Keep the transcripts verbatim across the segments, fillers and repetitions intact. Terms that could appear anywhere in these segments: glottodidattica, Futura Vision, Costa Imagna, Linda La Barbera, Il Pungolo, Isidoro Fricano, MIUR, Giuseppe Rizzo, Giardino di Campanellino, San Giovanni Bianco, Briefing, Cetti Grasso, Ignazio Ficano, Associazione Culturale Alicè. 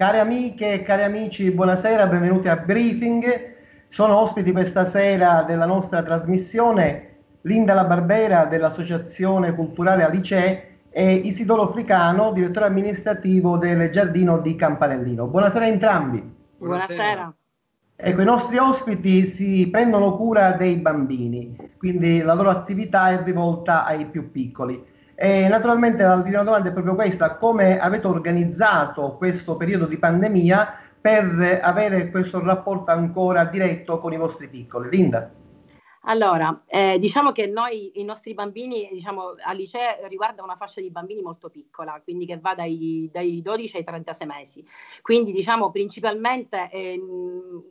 Care amiche e cari amici, buonasera, benvenuti a Briefing. Sono ospiti questa sera della nostra trasmissione Linda La Barbera dell'Associazione Culturale Alicè e Isidoro Fricano, direttore amministrativo del Giardino di Campanellino. Buonasera a entrambi. Buonasera. Ecco, i nostri ospiti si prendono cura dei bambini, quindi la loro attività è rivolta ai più piccoli. E naturalmente la prima domanda è proprio questa: come avete organizzato questo periodo di pandemia per avere questo rapporto ancora diretto con i vostri piccoli? Linda? Allora, eh, diciamo che noi, i nostri bambini, diciamo, Alicè riguarda una fascia di bambini molto piccola, quindi che va dai, dai dodici ai trentasei mesi. Quindi, diciamo, principalmente eh,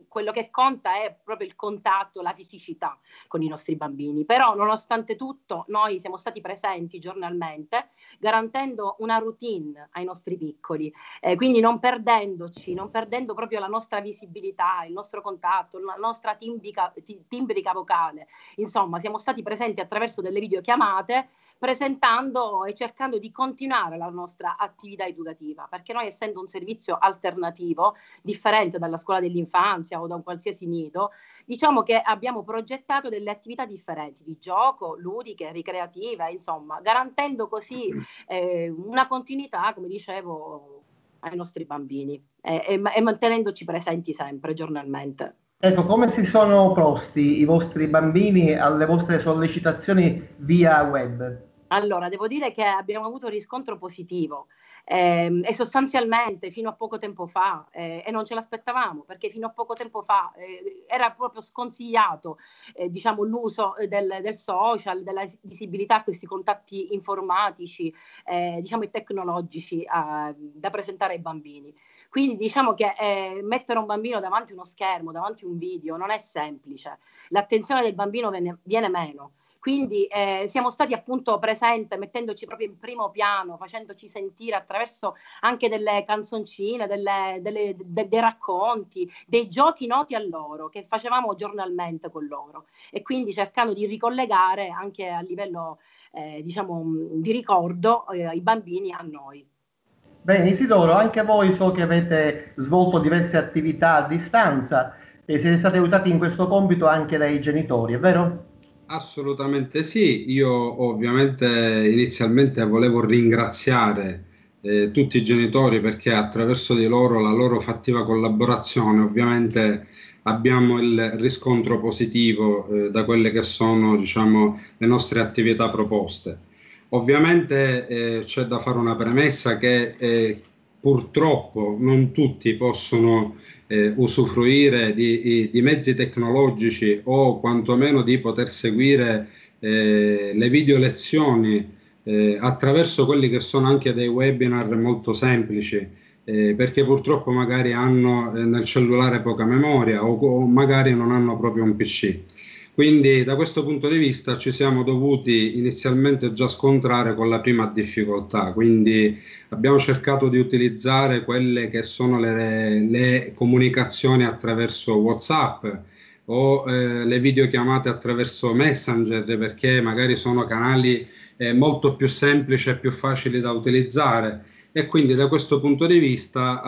quello che conta è proprio il contatto, la fisicità con i nostri bambini. Però, nonostante tutto, noi siamo stati presenti giornalmente, garantendo una routine ai nostri piccoli. Eh, quindi non perdendoci, non perdendo proprio la nostra visibilità, il nostro contatto, la nostra timbrica, timbrica vocale. Insomma, siamo stati presenti attraverso delle videochiamate, presentando e cercando di continuare la nostra attività educativa, perché noi, essendo un servizio alternativo, differente dalla scuola dell'infanzia o da un qualsiasi nido, diciamo che abbiamo progettato delle attività differenti, di gioco, ludiche, ricreative, insomma, garantendo così eh, una continuità, come dicevo, ai nostri bambini eh, e, e mantenendoci presenti sempre, giornalmente. Ecco, come si sono opposti i vostri bambini alle vostre sollecitazioni via web? Allora, devo dire che abbiamo avuto un riscontro positivo eh, e sostanzialmente fino a poco tempo fa, eh, e non ce l'aspettavamo, perché fino a poco tempo fa eh, era proprio sconsigliato eh, diciamo, l'uso del, del social, della visibilità a questi contatti informatici eh, diciamo, e tecnologici eh, da presentare ai bambini. Quindi diciamo che eh, mettere un bambino davanti a uno schermo, davanti a un video, non è semplice. L'attenzione del bambino viene, viene meno. Quindi eh, siamo stati appunto presenti, mettendoci proprio in primo piano, facendoci sentire attraverso anche delle canzoncine, delle, delle, de, dei racconti, dei giochi noti a loro, che facevamo giornalmente con loro. E quindi cercando di ricollegare anche a livello eh, diciamo, di ricordo eh, i bambini a noi. Bene, Isidoro, anche voi so che avete svolto diverse attività a distanza e siete stati aiutati in questo compito anche dai genitori, è vero? Assolutamente sì, io ovviamente inizialmente volevo ringraziare eh, tutti i genitori, perché attraverso di loro, la loro fattiva collaborazione, ovviamente abbiamo il riscontro positivo eh, da quelle che sono, diciamo, le nostre attività proposte. Ovviamente eh, c'è da fare una premessa che eh, purtroppo non tutti possono eh, usufruire di, di mezzi tecnologici o quantomeno di poter seguire eh, le video lezioni eh, attraverso quelli che sono anche dei webinar molto semplici, eh, perché purtroppo magari hanno eh, nel cellulare poca memoria o, o magari non hanno proprio un P C. Quindi da questo punto di vista ci siamo dovuti inizialmente già scontrare con la prima difficoltà, quindi abbiamo cercato di utilizzare quelle che sono le, le comunicazioni attraverso WhatsApp o eh, le videochiamate attraverso Messenger, perché magari sono canali eh, molto più semplici e più facili da utilizzare, e quindi da questo punto di vista eh,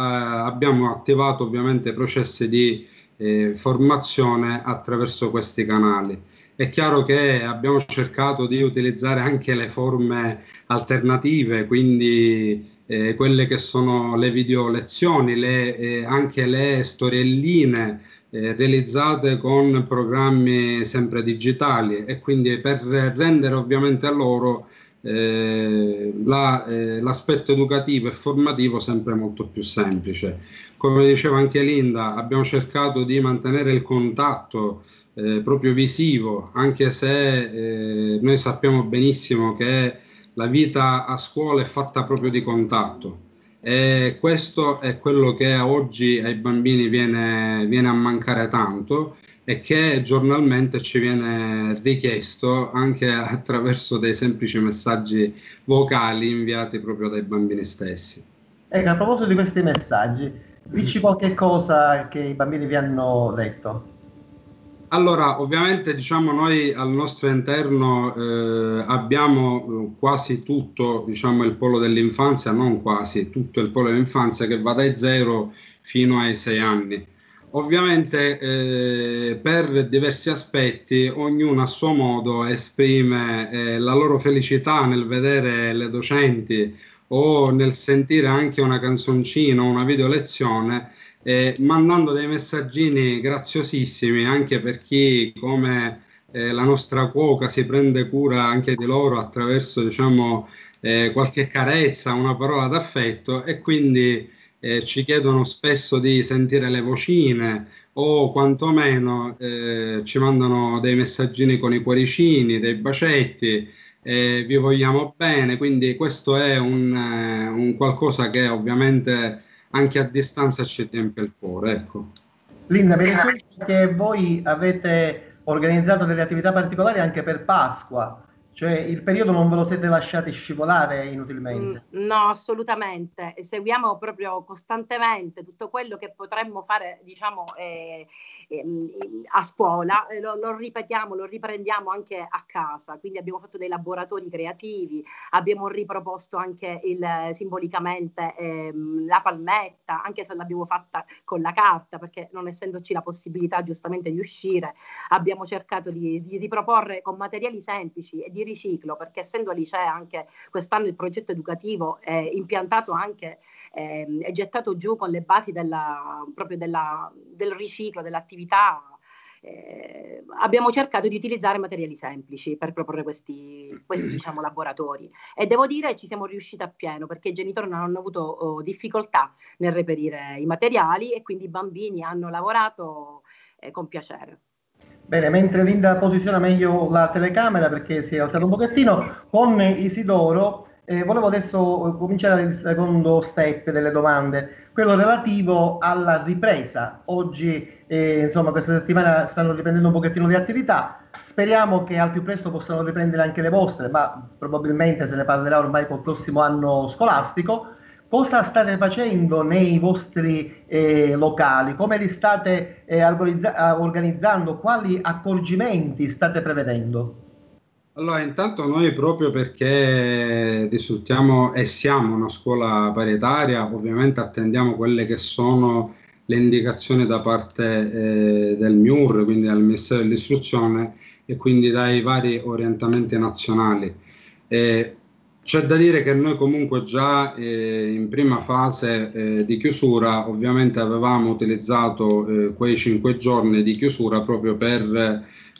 abbiamo attivato ovviamente processi di Eh, formazione attraverso questi canali. È chiaro che abbiamo cercato di utilizzare anche le forme alternative, quindi eh, quelle che sono le video lezioni, le, eh, anche le storielline eh, realizzate con programmi sempre digitali, e quindi per rendere ovviamente a loro Eh, la, eh, l'aspetto educativo e formativo sempre molto più semplice. Come diceva anche Linda, abbiamo cercato di mantenere il contatto eh, proprio visivo, anche se eh, noi sappiamo benissimo che la vita a scuola è fatta proprio di contatto, e questo è quello che oggi ai bambini viene, viene a mancare tanto, e che giornalmente ci viene richiesto anche attraverso dei semplici messaggi vocali inviati proprio dai bambini stessi. Ecco, a proposito di questi messaggi, dici qualche cosa che i bambini vi hanno detto. Allora, ovviamente diciamo noi al nostro interno eh, abbiamo quasi tutto diciamo, il polo dell'infanzia, non quasi, tutto il polo dell'infanzia che va dai zero fino ai sei anni. Ovviamente eh, per diversi aspetti ognuno a suo modo esprime eh, la loro felicità nel vedere le docenti o nel sentire anche una canzoncina o una video lezione, Eh, mandando dei messaggini graziosissimi anche per chi come eh, la nostra cuoca si prende cura anche di loro attraverso diciamo, eh, qualche carezza, una parola d'affetto, e quindi eh, ci chiedono spesso di sentire le vocine o quantomeno eh, ci mandano dei messaggini con i cuoricini, dei bacetti, eh, vi vogliamo bene, quindi questo è un, eh, un qualcosa che ovviamente anche a distanza ci riempie il cuore, ecco. Linda, mi ricordo che voi avete organizzato delle attività particolari anche per Pasqua, cioè il periodo non ve lo siete lasciati scivolare inutilmente? No, assolutamente, seguiamo proprio costantemente tutto quello che potremmo fare, diciamo, eh, eh, a scuola, lo, lo ripetiamo, lo riprendiamo anche a casa, quindi abbiamo fatto dei laboratori creativi, abbiamo riproposto anche il, simbolicamente eh, la palmetta, anche se l'abbiamo fatta con la carta, perché non essendoci la possibilità giustamente di uscire, abbiamo cercato di, di riproporre con materiali semplici e di riciclo, perché essendo Alicea anche quest'anno il progetto educativo è impiantato anche, è gettato giù con le basi della, proprio della, del riciclo, dell'attività, eh, abbiamo cercato di utilizzare materiali semplici per proporre questi, questi diciamo, laboratori, e devo dire ci siamo riusciti appieno, perché i genitori non hanno avuto oh, difficoltà nel reperire i materiali e quindi i bambini hanno lavorato eh, con piacere. Bene, mentre Linda posiziona meglio la telecamera perché si è alzato un pochettino, con Isidoro eh, volevo adesso cominciare il secondo step delle domande, quello relativo alla ripresa. Oggi, eh, insomma, questa settimana stanno riprendendo un pochettino di attività, speriamo che al più presto possano riprendere anche le vostre, ma probabilmente se ne parlerà ormai col prossimo anno scolastico. Cosa state facendo nei vostri eh, locali? Come li state eh, organizzando? Quali accorgimenti state prevedendo? Allora, intanto noi, proprio perché risultiamo e siamo una scuola paritaria, ovviamente attendiamo quelle che sono le indicazioni da parte eh, del M I U R, quindi dal Ministero dell'Istruzione, e quindi dai vari orientamenti nazionali. Eh, C'è da dire che noi comunque già eh, in prima fase eh, di chiusura ovviamente avevamo utilizzato eh, quei cinque giorni di chiusura proprio per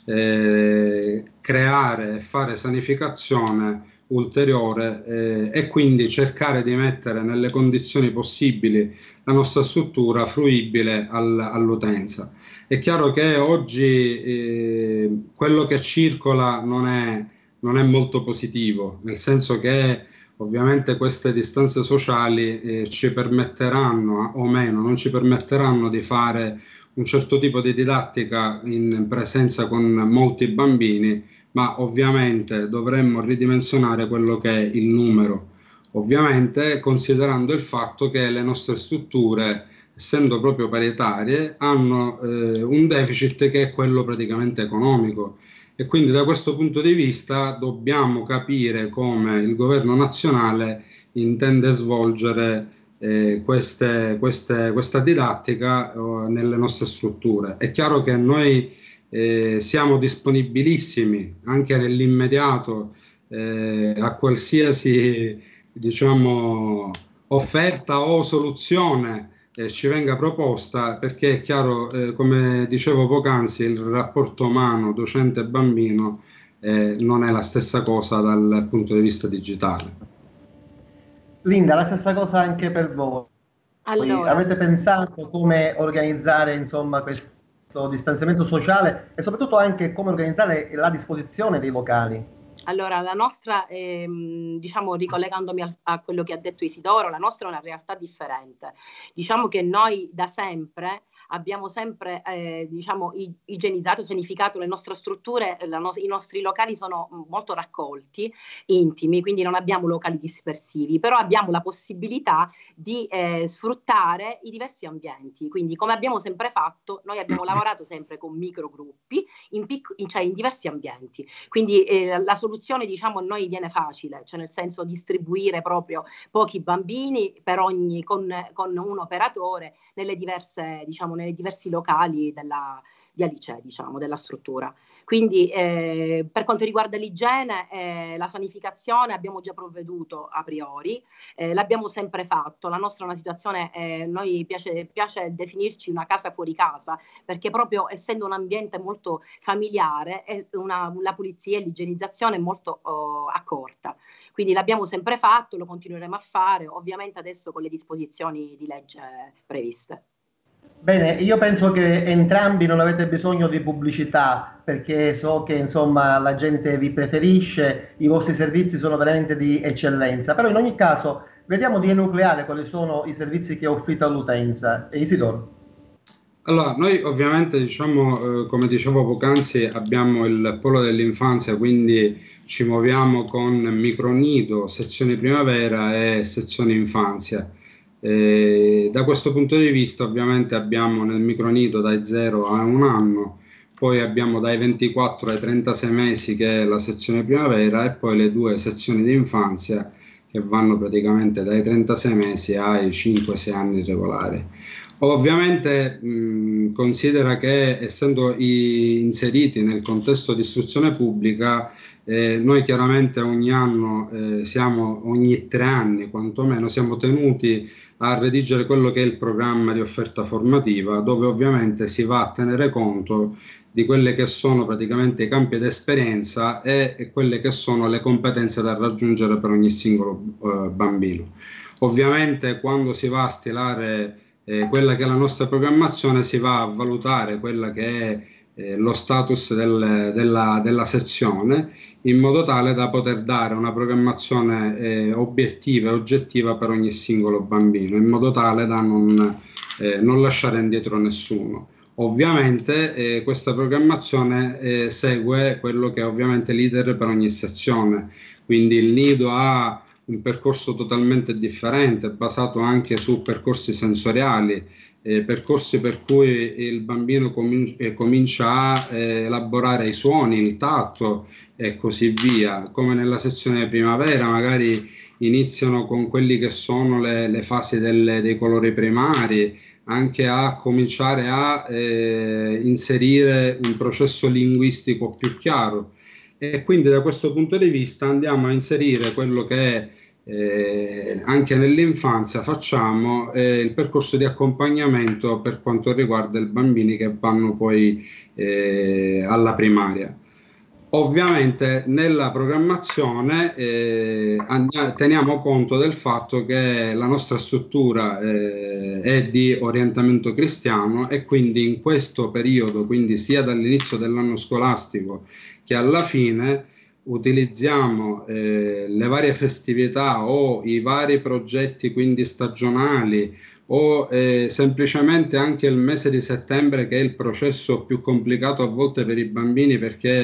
eh, creare e fare sanificazione ulteriore eh, e quindi cercare di mettere nelle condizioni possibili la nostra struttura fruibile al, all'utenza. È chiaro che oggi eh, quello che circola non è non è molto positivo, nel senso che ovviamente queste distanze sociali eh, ci permetteranno o meno, non ci permetteranno di fare un certo tipo di didattica in presenza con molti bambini, ma ovviamente dovremmo ridimensionare quello che è il numero. Ovviamente considerando il fatto che le nostre strutture, essendo proprio paritarie, hanno eh, un deficit che è quello praticamente economico. E quindi da questo punto di vista dobbiamo capire come il governo nazionale intende svolgere eh, queste, queste, questa didattica eh, nelle nostre strutture. È chiaro che noi eh, siamo disponibilissimi anche nell'immediato eh, a qualsiasi diciamo, offerta o soluzione Eh, ci venga proposta, perché è chiaro, eh, come dicevo poc'anzi, il rapporto umano docente-bambino eh, non è la stessa cosa dal punto di vista digitale. Linda, la stessa cosa anche per voi. Allora, avete pensato come organizzare insomma, questo distanziamento sociale e soprattutto anche come organizzare la disposizione dei locali? Allora, la nostra, ehm, diciamo ricollegandomi a, a quello che ha detto Isidoro, la nostra è una realtà differente. Diciamo che noi da sempre abbiamo sempre eh, diciamo, igienizzato, sanificato le nostre strutture, la no- i nostri locali sono molto raccolti, intimi, quindi non abbiamo locali dispersivi, però abbiamo la possibilità di eh, sfruttare i diversi ambienti. Quindi come abbiamo sempre fatto, noi abbiamo lavorato sempre con microgruppi, in pic- in, cioè in diversi ambienti. Quindi eh, la soluzione diciamo a noi viene facile, cioè nel senso distribuire proprio pochi bambini per ogni, con, con un operatore nelle diverse diciamo, nei diversi locali della, di Alicè, diciamo, della struttura. Quindi eh, per quanto riguarda l'igiene, eh, la sanificazione abbiamo già provveduto a priori, eh, l'abbiamo sempre fatto. La nostra è una situazione, eh, noi piace, piace definirci una casa fuori casa, perché proprio essendo un ambiente molto familiare, è una, la pulizia e l'igienizzazione è molto oh, accorta. Quindi l'abbiamo sempre fatto, lo continueremo a fare, ovviamente adesso con le disposizioni di legge previste. Bene, io penso che entrambi non avete bisogno di pubblicità, perché so che insomma la gente vi preferisce, i vostri servizi sono veramente di eccellenza, però in ogni caso vediamo di enucleare quali sono i servizi che offrite all'utenza. Isidoro. Allora, noi ovviamente diciamo, eh, come dicevo poc'anzi, abbiamo il polo dell'infanzia, quindi ci muoviamo con micronido, sezione primavera e sezione infanzia. Eh, da questo punto di vista ovviamente abbiamo nel micronido dai zero a un anno, poi abbiamo dai ventiquattro ai trentasei mesi che è la sezione primavera e poi le due sezioni di infanzia che vanno praticamente dai trentasei mesi ai cinque sei anni regolari. Ovviamente mh, considera che essendo i, inseriti nel contesto di istruzione pubblica, Eh, noi chiaramente ogni anno, eh, siamo, ogni tre anni quantomeno, siamo tenuti a redigere quello che è il programma di offerta formativa, dove ovviamente si va a tenere conto di quelle che sono praticamente i campi d'esperienza e, e quelle che sono le competenze da raggiungere per ogni singolo eh, bambino. Ovviamente quando si va a stilare eh, quella che è la nostra programmazione, si va a valutare quella che è Eh, lo status del, della, della sezione, in modo tale da poter dare una programmazione eh, obiettiva e oggettiva per ogni singolo bambino, in modo tale da non, eh, non lasciare indietro nessuno. Ovviamente eh, questa programmazione eh, segue quello che è ovviamente leader per ogni sezione, quindi il nido ha un percorso totalmente differente, basato anche su percorsi sensoriali, Eh, percorsi per cui il bambino comin- eh, comincia a eh, elaborare i suoni, il tatto e così via, come nella sezione primavera magari iniziano con quelli che sono le, le fasi delle, dei colori primari, anche a cominciare a eh, inserire un processo linguistico più chiaro, e quindi da questo punto di vista andiamo a inserire quello che è Eh, anche nell'infanzia facciamo eh, il percorso di accompagnamento per quanto riguarda i bambini che vanno poi eh, alla primaria. Ovviamente nella programmazione eh, andiamo, teniamo conto del fatto che la nostra struttura eh, è di orientamento cristiano e quindi in questo periodo, quindi sia dall'inizio dell'anno scolastico che alla fine, utilizziamo eh, le varie festività o i vari progetti quindi stagionali o eh, semplicemente anche il mese di settembre, che è il processo più complicato a volte per i bambini perché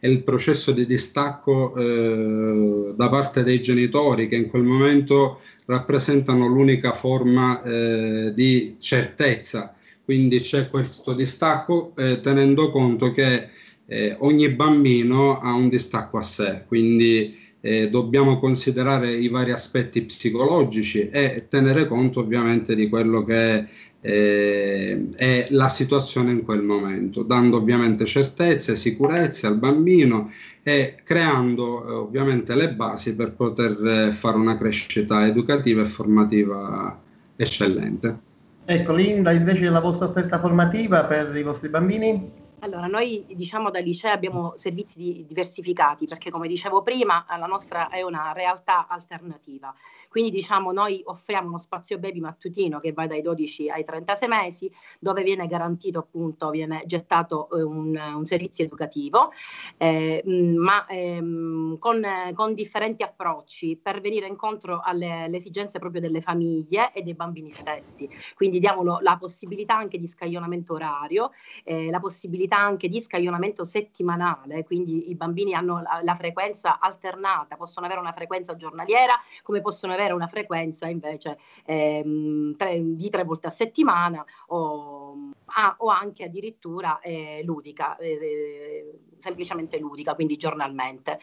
è il processo di distacco eh, da parte dei genitori, che in quel momento rappresentano l'unica forma eh, di certezza. Quindi c'è questo distacco eh, tenendo conto che Eh, ogni bambino ha un distacco a sé, quindi eh, dobbiamo considerare i vari aspetti psicologici e tenere conto ovviamente di quello che eh, è la situazione in quel momento, dando ovviamente certezze, sicurezze al bambino e creando eh, ovviamente le basi per poter eh, fare una crescita educativa e formativa eccellente. Ecco, Linda, invece la vostra offerta formativa per i vostri bambini? Allora, noi diciamo da Alicè abbiamo servizi diversificati perché, come dicevo prima, la nostra è una realtà alternativa. Quindi diciamo noi offriamo uno spazio baby mattutino che va dai dodici ai trentasei mesi, dove viene garantito appunto, viene gettato eh, un, un servizio educativo, eh, ma ehm, con, eh, con differenti approcci per venire incontro alle, alle esigenze proprio delle famiglie e dei bambini stessi. Quindi diamo la possibilità anche di scaglionamento orario, eh, la possibilità anche di scaglionamento settimanale, quindi i bambini hanno la, la frequenza alternata, possono avere una frequenza giornaliera come possono avere una frequenza invece ehm, tre, di tre volte a settimana o, a, o anche addirittura eh, ludica, eh, semplicemente ludica, quindi giornalmente,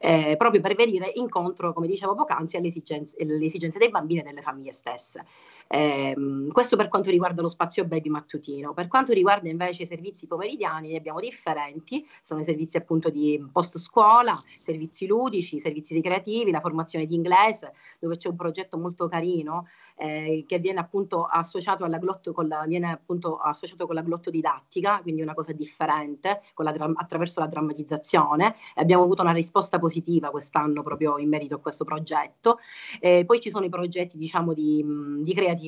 eh, proprio per venire incontro, come dicevo poc'anzi, alle esigenze, alle esigenze dei bambini e delle famiglie stesse. Eh, questo per quanto riguarda lo spazio baby mattutino. Per quanto riguarda invece i servizi pomeridiani, ne abbiamo differenti, sono i servizi appunto di post scuola, servizi ludici, servizi ricreativi, la formazione di inglese, dove c'è un progetto molto carino eh, che viene appunto associato alla glotto con la, viene appunto associato con la glottodidattica, quindi una cosa differente con la, attraverso la drammatizzazione. Abbiamo avuto una risposta positiva quest'anno proprio in merito a questo progetto. Eh, poi ci sono i progetti diciamo di, di creatività,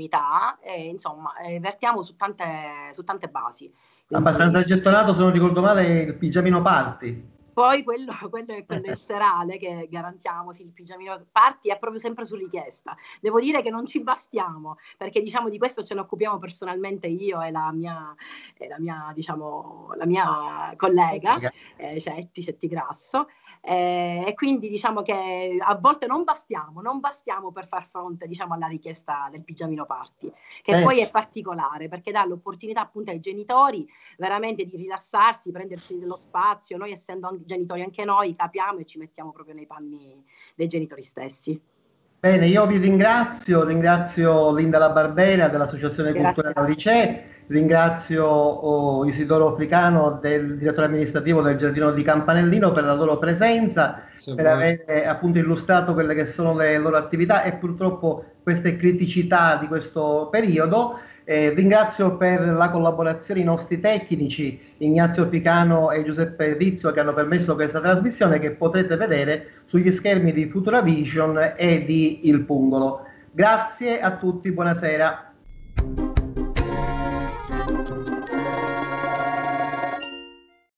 e insomma eh, vertiamo su tante, su tante basi. Quindi, abbastanza gettonato, se non ricordo male, il pigiamino party. Poi quello, quello è quello il serale che garantiamo, sì, il pigiamino party è proprio sempre su richiesta. Devo dire che non ci bastiamo, perché diciamo di questo ce ne occupiamo personalmente io e la mia, e la mia, diciamo, la mia collega, eh, Cetti, Cetti Grasso. Eh, e quindi diciamo che a volte non bastiamo, non bastiamo per far fronte diciamo alla richiesta del pigiamino party, che eh. poi è particolare perché dà l'opportunità appunto ai genitori veramente di rilassarsi, prendersi dello spazio. Noi essendo anche genitori anche noi capiamo e ci mettiamo proprio nei panni dei genitori stessi. Bene, io vi ringrazio, ringrazio Linda La Barbera dell'Associazione Culturale Alicè, ringrazio oh, Isidoro Fricano, del direttore amministrativo del Giardino di Campanellino, per la loro presenza, sì, per aver appunto illustrato quelle che sono le loro attività e purtroppo queste criticità di questo periodo. Eh, ringrazio per la collaborazione i nostri tecnici Ignazio Ficano e Giuseppe Rizzo, che hanno permesso questa trasmissione che potrete vedere sugli schermi di Futura Vision e di Il Pungolo. Grazie a tutti, buonasera.